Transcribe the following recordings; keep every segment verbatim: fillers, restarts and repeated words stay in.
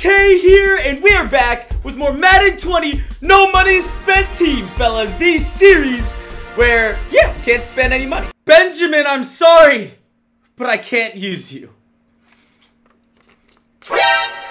K here, and we're back with more Madden twenty No Money Spent Team, fellas. The series where, yeah, can't spend any money. Benjamin, I'm sorry, but I can't use you.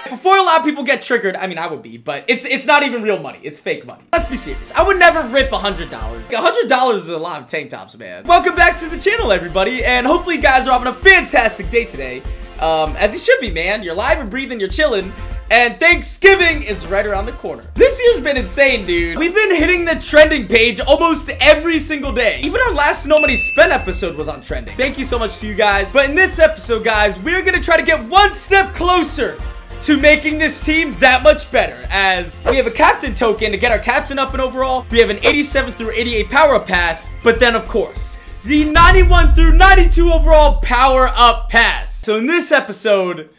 Before a lot of people get triggered, I mean, I would be, but it's it's not even real money. It's fake money. Let's be serious. I would never rip one hundred dollars. one hundred dollars is a lot of tank tops, man. Welcome back to the channel, everybody, and hopefully you guys are having a fantastic day today, um, as you should be, man. You're live and breathing, you're chilling, and Thanksgiving is right around the corner. This year's been insane, dude. We've been hitting the trending page almost every single day. Even our last No Money Spent episode was on trending. Thank you so much to you guys. But in this episode, guys, we're gonna try to get one step closer to making this team that much better, as we have a captain token to get our captain up and overall. We have an eighty-seven through eighty-eight power up pass, but then of course, the ninety-one through ninety-two overall power up pass. So in this episode,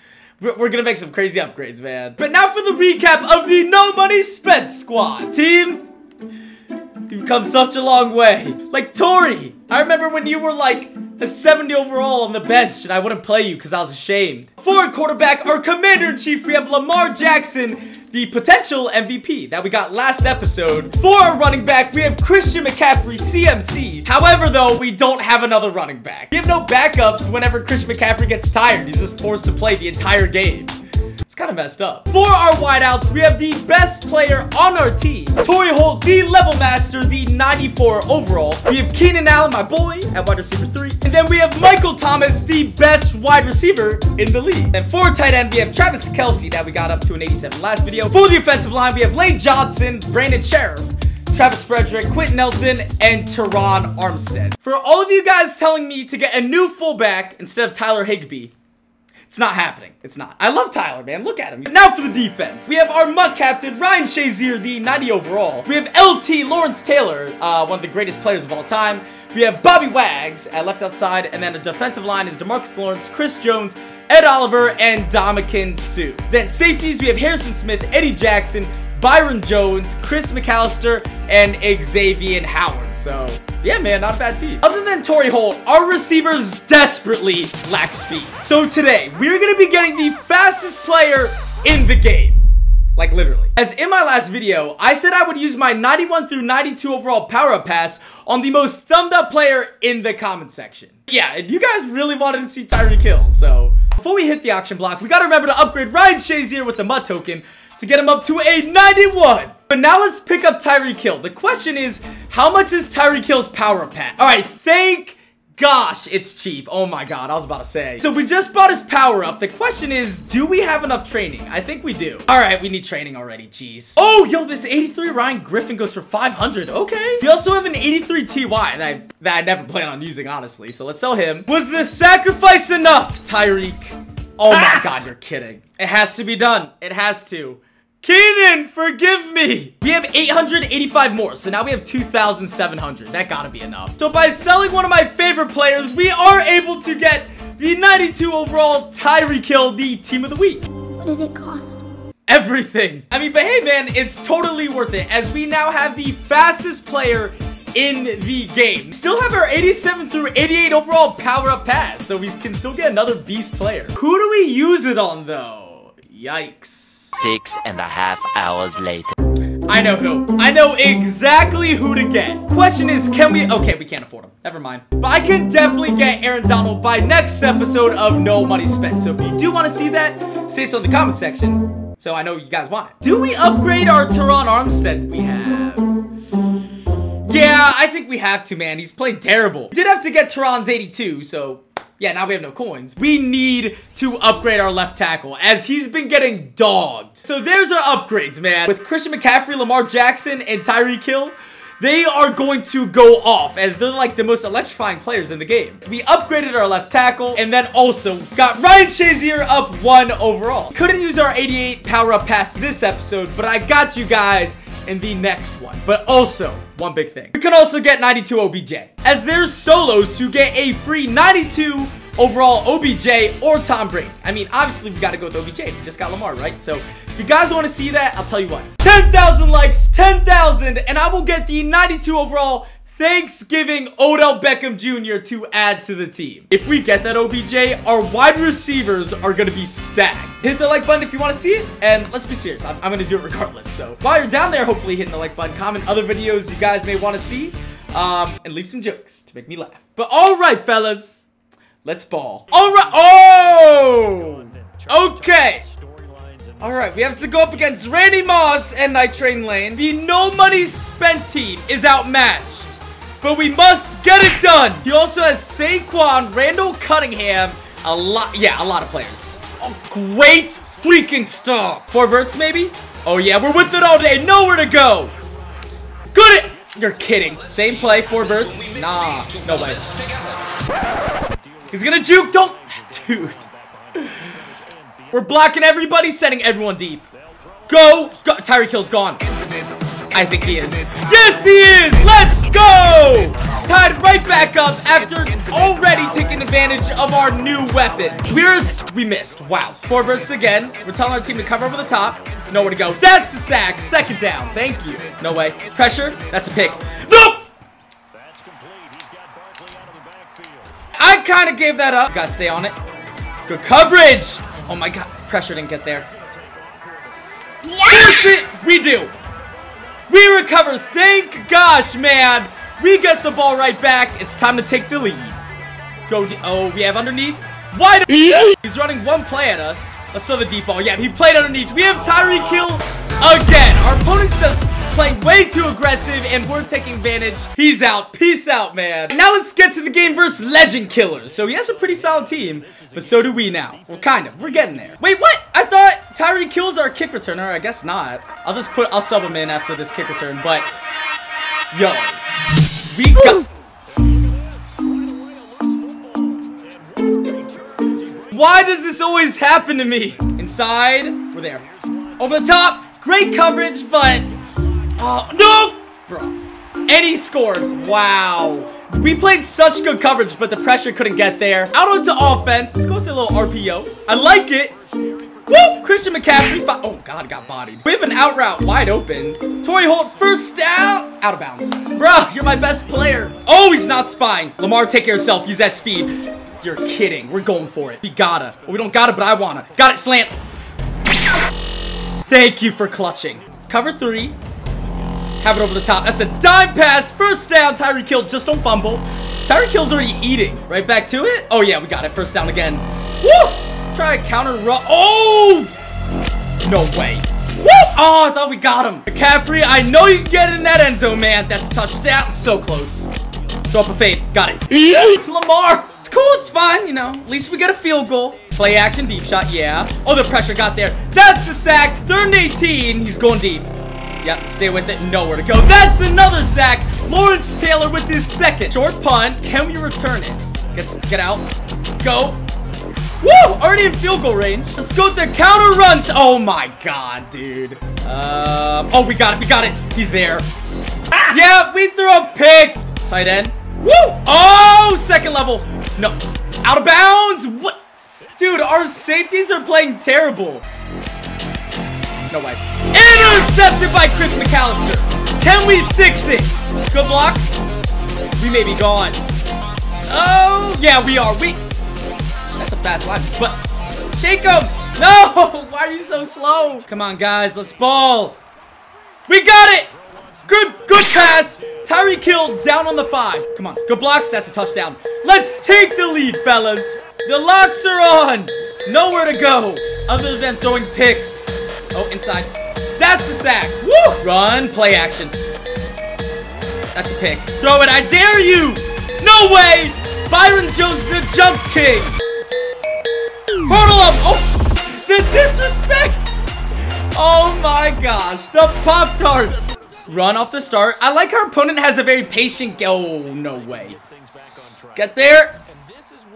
we're gonna make some crazy upgrades, man. But now for the recap of the No Money Spent squad. Team, you've come such a long way. Like Torry, I remember when you were like a seventy overall on the bench and I wouldn't play you because I was ashamed. For a quarterback, our commander-in-chief, we have Lamar Jackson, the potential M V P that we got last episode. For our running back, we have Christian McCaffrey, C M C. However, though, we don't have another running back. We have no backups whenever Christian McCaffrey gets tired. He's just forced to play the entire game. It's kind of messed up. For our wideouts, we have the best player on our team, Torry Holt, the level master, the ninety-four overall. We have Keenan Allen, my boy, at wide receiver three. And then we have Michael Thomas, the best wide receiver in the league. And for tight end, we have Travis Kelce, that we got up to an eighty-seven last video. For the offensive line, we have Lane Johnson, Brandon Scherff, Travis Frederick, Quenton Nelson, and Terron Armstead. For all of you guys telling me to get a new fullback instead of Tyler Higbee, it's not happening. It's not. I love Tyler, man. Look at him. But now for the defense. We have our muck captain, Ryan Shazier, the ninety overall. We have L T, Lawrence Taylor, uh, one of the greatest players of all time. We have Bobby Wags at left outside. And then the defensive line is DeMarcus Lawrence, Chris Jones, Ed Oliver, and Dominique Sue. Then safeties, we have Harrison Smith, Eddie Jackson, Byron Jones, Chris McAlister, and Xavien Howard. So, yeah, man, not a bad team. Other than Torry Holt, our receivers desperately lack speed. So today, we're going to be getting the fastest player in the game. Like, literally. As in my last video, I said I would use my ninety-one through ninety-two overall power-up pass on the most thumbed-up player in the comment section. Yeah, and you guys really wanted to see Tyreek Hill, so before we hit the auction block, we got to remember to upgrade Ryan Shazier with the M U T token to get him up to a ninety-one. But now let's pick up Tyreek Hill. The question is, how much is Tyreek Hill's power pack? All right, thank gosh it's cheap. Oh my God, I was about to say. So we just bought his power up. The question is, do we have enough training? I think we do. All right, we need training already, jeez. Oh, yo, this eighty-three Ryan Griffin goes for five hundred, okay. We also have an eighty-three T Y that I, that I never plan on using, honestly, so let's sell him. Was the sacrifice enough, Tyreek? Oh my ah! God, you're kidding. It has to be done, it has to. Keenan, forgive me! We have eight hundred eighty-five more, so now we have two thousand seven hundred. That gotta be enough. So by selling one of my favorite players, we are able to get the ninety-two overall Tyreek Hill, the team of the week. What did it cost? Everything. I mean, but hey man, it's totally worth it, as we now have the fastest player in the game. Still have our eighty-seven through eighty-eight overall power-up pass, so we can still get another beast player. Who do we use it on, though? Yikes. Six and a half hours later. I know who. I know exactly who to get. Question is, can we... Okay, we can't afford him. Never mind. But I can definitely get Aaron Donald by next episode of No Money Spent. So if you do want to see that, say so in the comment section. So I know you guys want it. Do we upgrade our Terron Armstead we have? Yeah, I think we have to, man. He's playing terrible. We did have to get Terron's eighty-two, so... Yeah, now we have no coins. We need to upgrade our left tackle, as he's been getting dogged. So there's our upgrades, man. With Christian McCaffrey, Lamar Jackson, and Tyreek Hill, they are going to go off, as they're like the most electrifying players in the game. We upgraded our left tackle, and then also got Ryan Shazier up one overall. Couldn't use our eighty-eight power-up pass this episode, but I got you guys in the next one. But also, one big thing, we can also get ninety-two O B J, as there's solos to get a free ninety-two overall O B J or Tom Brady. I mean, obviously we gotta go with O B J. We just got Lamar, right? So if you guys want to see that, I'll tell you what, ten thousand likes, ten thousand, and I will get the ninety-two overall Thanksgiving Odell Beckham Junior to add to the team. If we get that O B J, our wide receivers are going to be stacked. Hit the like button if you want to see it, and let's be serious. I'm, I'm going to do it regardless, so while you're down there, hopefully hitting the like button, comment other videos you guys may want to see, um, and leave some jokes to make me laugh. But all right, fellas, let's ball. All right. Oh! Okay. All right, we have to go up against Randy Moss and Night Train Lane. The no money spent team is outmatched, but we must get it done. He also has Saquon, Randall Cunningham, a lot, yeah, a lot of players. Oh, great freaking stop. Four verts, maybe? Oh, yeah, we're with it all day. Nowhere to go. Good it. You're kidding. Same play, four verts. Nah, no way. He's gonna juke. Don't. Dude. We're blocking everybody, sending everyone deep. Go. go. Tyreek Hill's gone. I think he is. Yes, he is. Let's go. Tied right back up after already taking advantage of our new weapon. We're, we missed. Wow. Four verts again. We're telling our team to cover over the top. Nowhere to go. That's the sack. Second down. Thank you. No way. Pressure. That's a pick. Nope. I kind of gave that up. Gotta stay on it. Good coverage. Oh my god, pressure didn't get there. Yes, it, we do. We recover, thank gosh, man. We get the ball right back. It's time to take the lead. Go, de oh, we have underneath. Wide. He's running one play at us. Let's throw the deep ball. Yeah, he played underneath. We have Tyreek Hill again. Our opponent's just playing way too aggressive, and we're taking advantage. He's out. Peace out, man. And now let's get to the game versus Legend Killers. So he has a pretty solid team, but so do we now. Well, kind of. We're getting there. Wait, what? I thought Tyreek Hill's our kick returner. I guess not. I'll just put, I'll sub him in after this kick return, but yo, we got. Why does this always happen to me? Inside, we're there. Over the top, great coverage, but Uh, no! Bro. And he scores. Wow. We played such good coverage, but the pressure couldn't get there. Out onto offense. Let's go with a little R P O. I like it. Woo! Christian McCaffrey. Oh, God, got bodied. We have an out route wide open. Torry Holt, first down. Out of bounds. Bro, you're my best player. Oh, he's not spying. Lamar, take care of yourself. Use that speed. You're kidding. We're going for it. We gotta. Well, we don't gotta, but I wanna. Got it, slant. Thank you for clutching. Cover three. Have it over the top. That's a dime pass. First down, Tyreek Hill. Just don't fumble. Tyreek Hill's already eating. Right back to it. Oh, yeah, we got it. First down again. Woo! Try a counter run. Oh! No way. Woo! Oh, I thought we got him. McCaffrey, I know you can get in that end zone, man. That's touchdown. So close. Throw up a fade. Got it. Eek. Lamar. It's cool. It's fine, you know. At least we get a field goal. Play action, deep shot. Yeah. Oh, the pressure got there. That's the sack. Third and eighteen. He's going deep. Yep, stay with it. Nowhere to go. That's another sack. Lawrence Taylor with his second. Short punt. Can we return it? Get, get out. Go. Woo! Already in field goal range. Let's go with the counter runs. Oh my god, dude. Um, oh, we got it. We got it. He's there. Ah! Yeah, we threw a pick. Tight end. Woo! Oh, second level. No. Out of bounds. What? Dude, our safeties are playing terrible. No way. Intercepted by Chris McAlister. Can we six it? Good block. We may be gone. Oh, yeah, we are. We. That's a fast line. But shake him. No. Why are you so slow? Come on, guys. Let's ball. We got it. Good, good pass. Tyreek Hill down on the five. Come on. Good blocks. That's a touchdown. Let's take the lead, fellas. The locks are on. Nowhere to go other than throwing picks. Oh, inside. That's a sack. Woo! Run, play action. That's a pick. Throw it, I dare you! No way! Byron Jones, the jump king. Hurdle up. Oh, the disrespect. Oh my gosh, the Pop-Tarts. Run off the start. I like our opponent has a very patient game. Oh, no way. Get there.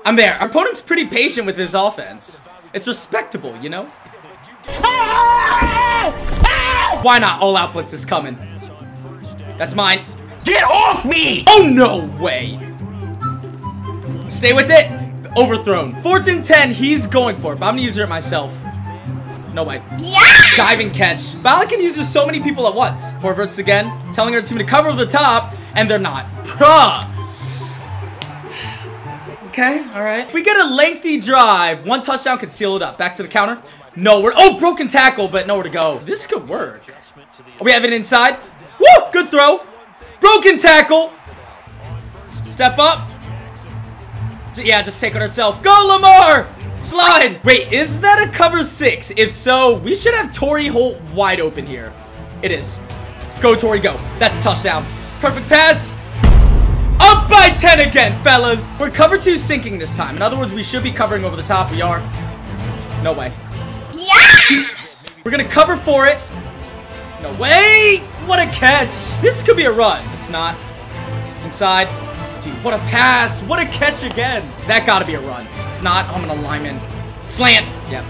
I'm there. Our opponent's pretty patient with his offense. It's respectable, you know? Why not? All out blitz is coming. That's mine. Get off me! Oh, no way. Stay with it. Overthrown. Fourth and ten. He's going for it, but I'm going to use it myself. No way. Yeah! Diving catch. Bala can use so many people at once. Four verts again, telling her team to cover over the top, and they're not. Bruh. Okay, all right. If we get a lengthy drive, one touchdown could seal it up. Back to the counter. Nowhere. Oh, broken tackle, but nowhere to go. This could work. Oh, we have it inside. Woo! Good throw. Broken tackle. Step up. Yeah, just take it ourselves. Go, Lamar! Slide! Wait, is that a cover six? If so, we should have Torry Holt wide open here. It is. Go, Torry, go. That's a touchdown. Perfect pass. Up by ten again, fellas. We're cover two sinking this time. In other words, we should be covering over the top. We are. No way. Yeah! We're going to cover for it. No way! What a catch. This could be a run. It's not. Inside. Dude, what a pass. What a catch again. That gotta be a run. It's not. I'm an alignment. Slant. Yep.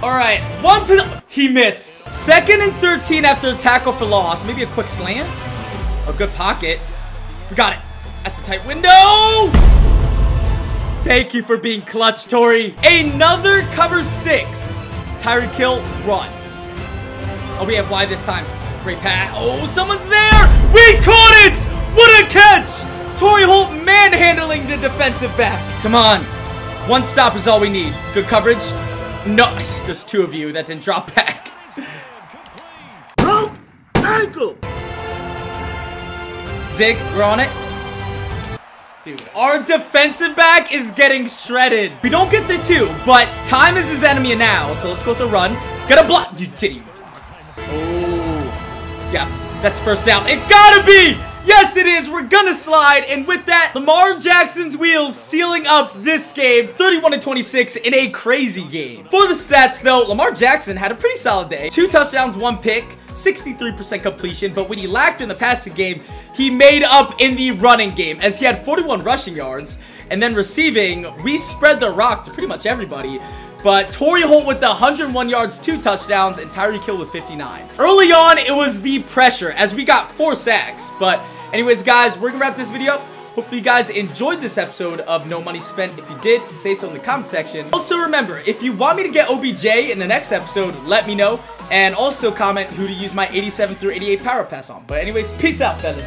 All right. One. He missed. Second and thirteen after the tackle for loss. Maybe a quick slant. A good pocket. We got it. That's a tight window. Thank you for being clutch, Torry. Another cover six. Tyreek Hill, run. Oh, we have wide this time. Great pass. Oh, someone's there. We caught it. What a catch. Torry Holt manhandling the defensive back. Come on. One stop is all we need. Good coverage. No, there's two of you that didn't drop back. Broke ankle. Zig, we're on it. Dude, our defensive back is getting shredded. We don't get the two, but time is his enemy now. So let's go with the run. Get a block. You didn't. Oh. Yeah, that's first down. It gotta be. Yes, it is. We're gonna slide. And with that, Lamar Jackson's wheels sealing up this game. thirty-one to twenty-six in a crazy game. For the stats, though, Lamar Jackson had a pretty solid day. Two touchdowns, one pick, sixty-three percent completion. But when he lacked in the passing game, he made up in the running game, as he had forty-one rushing yards. And then receiving, we spread the rock to pretty much everybody. But Torry Holt with the one hundred one yards, two touchdowns, and Tyreek Hill with fifty-nine. Early on, it was the pressure, as we got four sacks. But anyways, guys, we're going to wrap this video up. Hopefully, you guys enjoyed this episode of No Money Spent. If you did, say so in the comment section. Also, remember, if you want me to get O B J in the next episode, let me know. And also comment who to use my eighty-seven through eighty-eight power pass on. But anyways, peace out, fellas.